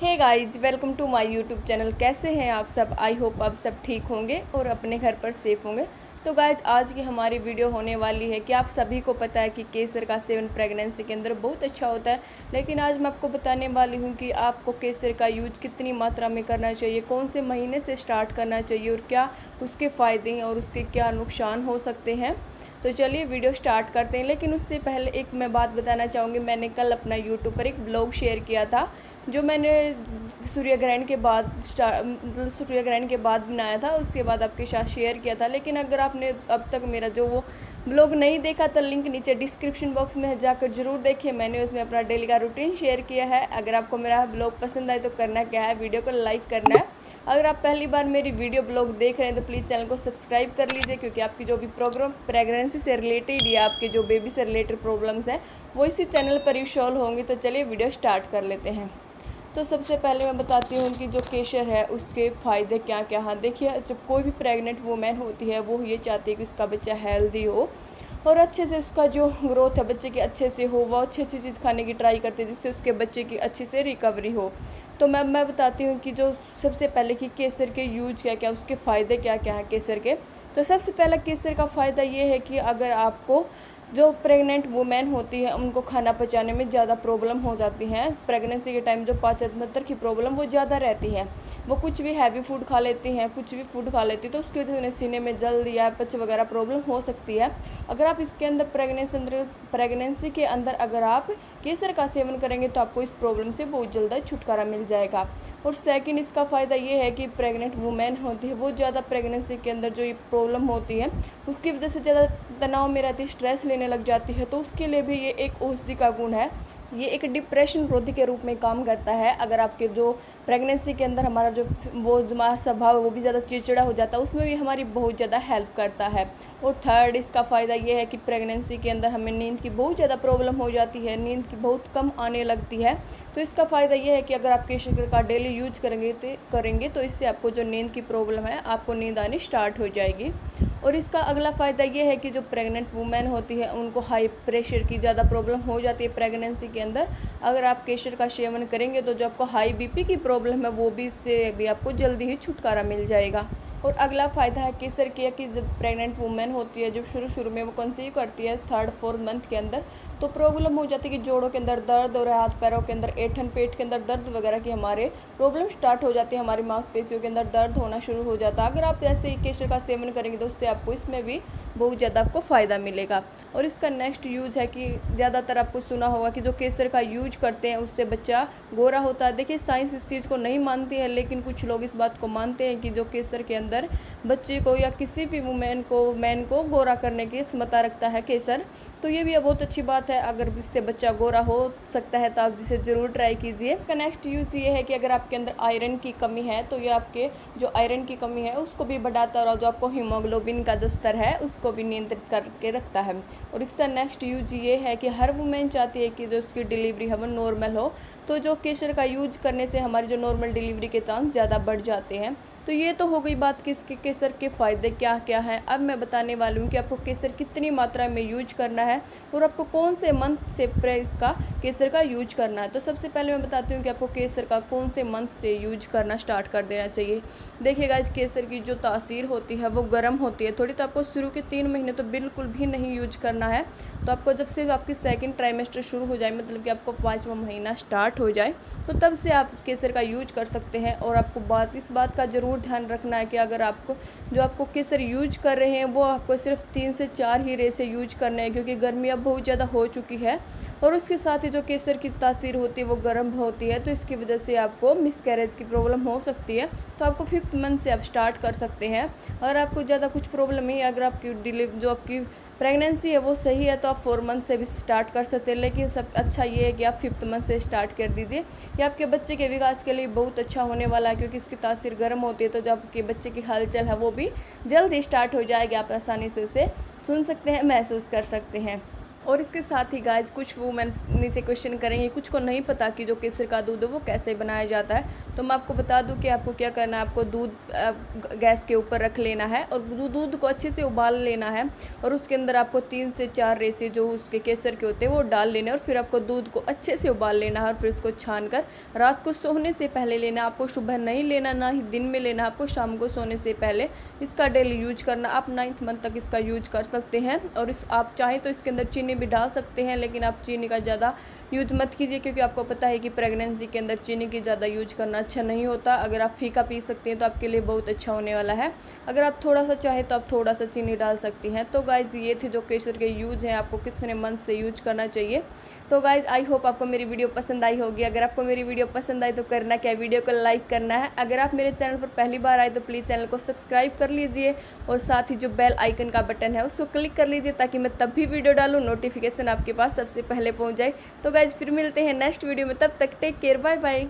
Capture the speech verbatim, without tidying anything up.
Hey guys, welcome to my YouTube channel. कैसे हैं आप सब? आई होप आप सब ठीक होंगे और अपने घर पर सेफ़ होंगे। तो गाइज, आज की हमारी वीडियो होने वाली है कि आप सभी को पता है कि केसर का सेवन प्रेगनेंसी के अंदर बहुत अच्छा होता है, लेकिन आज मैं आपको बताने वाली हूँ कि आपको केसर का यूज कितनी मात्रा में करना चाहिए, कौन से महीने से स्टार्ट करना चाहिए और क्या उसके फ़ायदे हैं और उसके क्या नुकसान हो सकते हैं। तो चलिए वीडियो स्टार्ट करते हैं, लेकिन उससे पहले एक मैं बात बताना चाहूँगी। मैंने कल अपना यूट्यूब पर एक ब्लॉग शेयर किया था जो मैंने सूर्य ग्रहण के बाद मतलब सूर्य ग्रहण के बाद बनाया था और उसके बाद आपके साथ शेयर किया था। लेकिन अगर आपने अब तक मेरा जो वो ब्लॉग नहीं देखा तो लिंक नीचे डिस्क्रिप्शन बॉक्स में जाकर जरूर देखिए। मैंने उसमें अपना डेली का रूटीन शेयर किया है। अगर आपको मेरा ब्लॉग पसंद आए तो करना क्या है, वीडियो को लाइक करना है। अगर आप पहली बार मेरी वीडियो ब्लॉग देख रहे हैं तो प्लीज़ चैनल को सब्सक्राइब कर लीजिए, क्योंकि आपकी जो भी प्रॉब्लम प्रेगनेंसी से रिलेटेड या आपके जो बेबी से रिलेटेड प्रॉब्लम्स हैं वो इसी चैनल पर ही सॉल्व होंगी। तो चलिए वीडियो स्टार्ट कर लेते हैं। तो सबसे पहले मैं बताती हूँ कि जो केसर है उसके फ़ायदे क्या क्या हैं। देखिए, जब कोई भी प्रेग्नेंट वूमेन होती है वो ये चाहती है कि उसका बच्चा हेल्दी हो और अच्छे से उसका जो ग्रोथ है बच्चे की अच्छे से हो, वह अच्छी अच्छी चीज़ खाने की ट्राई करती है जिससे उसके बच्चे की अच्छे से रिकवरी हो। तो मैं मैं बताती हूँ कि जो सबसे पहले कि केसर के यूज क्या क्या, उसके फ़ायदे क्या क्या हैं केसर के। तो सबसे पहला केसर का फ़ायदा ये है कि अगर आपको जो प्रेग्नेंट वुमेन होती है उनको खाना पचाने में ज़्यादा प्रॉब्लम हो जाती है, प्रेगनेंसी के टाइम जो पाचनतंत्र की प्रॉब्लम वो ज़्यादा रहती है, वो कुछ भी हैवी फूड खा लेती हैं, कुछ भी फूड खा लेती है, तो उसकी वजह से उन्हें सीने में जल्द या पच वगैरह प्रॉब्लम हो सकती है। अगर आप इसके अंदर प्रेगनेंसी प्रेगनेंसी के अंदर अगर आप केसर का सेवन करेंगे तो आपको इस प्रॉब्लम से बहुत जल्द छुटकारा मिल जाएगा। और सेकेंड इसका फ़ायदा ये है कि प्रेगनेंट वुमेन होती है वो ज़्यादा प्रेगनेंसी के अंदर जो ये प्रॉब्लम होती है उसकी वजह से ज़्यादा तनाव में रहती है, स्ट्रेस लग जाती है, तो उसके लिए भी ये एक औषधि का गुण है। ये एक डिप्रेशन रोधी के रूप में काम करता है। अगर आपके जो प्रेगनेंसी के अंदर हमारा जो वो हमारा स्वभाव है वो भी ज़्यादा चिड़चिड़ा हो जाता है, उसमें भी हमारी बहुत ज़्यादा हेल्प करता है। और थर्ड इसका फ़ायदा ये है कि प्रेगनेंसी के अंदर हमें नींद की बहुत ज़्यादा प्रॉब्लम हो जाती है, नींद की बहुत कम आने लगती है, तो इसका फ़ायदा ये है कि अगर आप केसर का डेली यूज करेंगे तो करेंगे तो इससे आपको जो नींद की प्रॉब्लम है आपको नींद आनी स्टार्ट हो जाएगी। और इसका अगला फ़ायदा ये है कि जो प्रेग्नेंट वूमेन होती है उनको हाई प्रेशर की ज़्यादा प्रॉब्लम हो जाती है प्रेगनेंसी के अंदर, अगर आप केसर का सेवन करेंगे तो जो आपको हाई बीपी की प्रॉब्लम है वो भी इससे भी आपको जल्दी ही छुटकारा मिल जाएगा। और अगला फ़ायदा है केसर के कि जब प्रेग्नेंट वूमेन होती है, जब शुरू शुरू में वो कंसीव करती है थर्ड फोर्थ मंथ के अंदर, तो प्रॉब्लम हो जाती है कि जोड़ों के अंदर दर्द और हाथ पैरों के अंदर ऐंठन, पेट के अंदर दर्द वगैरह की हमारे प्रॉब्लम स्टार्ट हो जाती है, हमारी मांसपेशियों के अंदर दर्द होना शुरू हो जाता है। अगर आप ऐसे ही केसर का सेवन करेंगे तो उससे आपको इसमें भी बहुत ज़्यादा आपको फ़ायदा मिलेगा। और इसका नेक्स्ट यूज है कि ज़्यादातर आपको सुना होगा कि जो केसर का यूज करते हैं उससे बच्चा गोरा होता है। देखिए, साइंस इस चीज़ को नहीं मानती है, लेकिन कुछ लोग इस बात को मानते हैं कि जो केसर के अंदर बच्चे को या किसी भी वुमेन को मैन को गोरा करने की क्षमता रखता है केसर, तो ये भी बहुत अच्छी बात है। अगर इससे बच्चा गोरा हो सकता है तो आप जिसे ज़रूर ट्राई कीजिए। इसका नेक्स्ट यूज ये है कि अगर आपके अंदर आयरन की कमी है तो ये आपके जो आयरन की कमी है उसको भी बढ़ाता है और जो आपको हीमोग्लोबिन का जो स्तर है उसको को भी नियंत्रित करके रखता है। और इसका नेक्स्ट यूज ये है कि हर वुमेन चाहती है कि जो उसकी डिलीवरी है वो नॉर्मल हो, तो जो केसर का यूज करने से हमारी जो नॉर्मल डिलीवरी के चांस ज़्यादा बढ़ जाते हैं। तो ये तो हो गई बात कि इसके केसर के फ़ायदे क्या क्या हैं। अब मैं बताने वाली हूँ कि आपको केसर कितनी मात्रा में यूज करना है और आपको कौन से मंथ से इसका केसर का यूज करना है। तो सबसे पहले मैं बताती हूँ कि आपको केसर का कौन से मंथ से यूज करना स्टार्ट कर देना चाहिए। देखिएगा, इस केसर की जो तासीर होती है वो गर्म होती है थोड़ी, तो आपको शुरू के तीन महीने तो बिल्कुल भी नहीं यूज करना है। तो आपको जब से आपकी सेकेंड ट्राइमेस्टर शुरू हो जाए, मतलब कि आपको पाँचवा महीना स्टार्ट हो जाए, तो तब से आप केसर का यूज कर सकते हैं। और आपको बात इस बात का ज़रूर ध्यान रखना है कि अगर आपको जो आपको केसर यूज कर रहे हैं वो आपको सिर्फ तीन से चार ही रेसे यूज करने हैं, क्योंकि गर्मी अब बहुत ज़्यादा हो चुकी है और उसके साथ ही जो केसर की तासीर होती है वो गर्म होती है, तो इसकी वजह से आपको मिसकैरेज की प्रॉब्लम हो सकती है। तो आपको फिफ्थ मंथ से आप स्टार्ट कर सकते हैं। अगर आपको ज़्यादा कुछ प्रॉब्लम नहीं, अगर आपकी डिलीवरी जो आपकी प्रेगनेंसी है वो सही है तो आप फोर मंथ से भी स्टार्ट कर सकते हैं, लेकिन सब अच्छा ये है कि आप फिफ्थ मंथ से स्टार्ट कर दीजिए। ये आपके बच्चे के विकास के लिए बहुत अच्छा होने वाला है, क्योंकि इसकी तासीर गर्म होती है, तो जब आपके बच्चे की हलचल है वो भी जल्द ही स्टार्ट हो जाएगी, आप आसानी से उसे सुन सकते हैं, महसूस कर सकते हैं। और इसके साथ ही गाइस कुछ वूमेन नीचे क्वेश्चन करेंगे, कुछ को नहीं पता कि जो केसर का दूध है वो कैसे बनाया जाता है। तो मैं आपको बता दूं कि आपको क्या करना है। आपको दूध गैस के ऊपर रख लेना है और दूध को अच्छे से उबाल लेना है और उसके अंदर आपको तीन से चार रेसे जो उसके केसर के होते हैं वो डाल लेने और फिर आपको दूध को अच्छे से उबाल लेना है और फिर उसको छान कर रात को सोने से पहले लेना। आपको सुबह नहीं लेना, ना ही दिन में लेना, आपको शाम को सोने से पहले इसका डेली यूज करना। आप नाइन्थ मंथ तक इसका यूज कर सकते हैं और इस आप चाहें तो इसके अंदर चीनी भी डाल सकते हैं, लेकिन आप चीनी का ज़्यादा यूज मत कीजिए क्योंकि आपको पता है कि प्रेगनेंसी के अंदर चीनी की ज़्यादा यूज करना अच्छा नहीं होता। अगर आप फीका पी सकते हैं तो आपके लिए बहुत अच्छा होने वाला है। अगर आप थोड़ा सा चाहे तो आप थोड़ा सा चीनी डाल सकती हैं। तो गाइज ये थे जो केसर के यूज हैं, आपको कितने मंथ से यूज करना चाहिए। तो गाइज आई होप आपको मेरी वीडियो पसंद आई होगी। अगर आपको मेरी वीडियो पसंद आई तो करना क्या, वीडियो को लाइक करना है। अगर आप मेरे चैनल पर पहली बार आए तो प्लीज़ चैनल को सब्सक्राइब कर लीजिए और साथ ही जो बेल आइकन का बटन है उसको क्लिक कर लीजिए ताकि मैं तब भी वीडियो डालूँ नोटिफिकेशन आपके पास सबसे पहले पहुँच जाए। तो गाइज फिर मिलते हैं नेक्स्ट वीडियो में, तब तक टेक केयर, बाय बाय।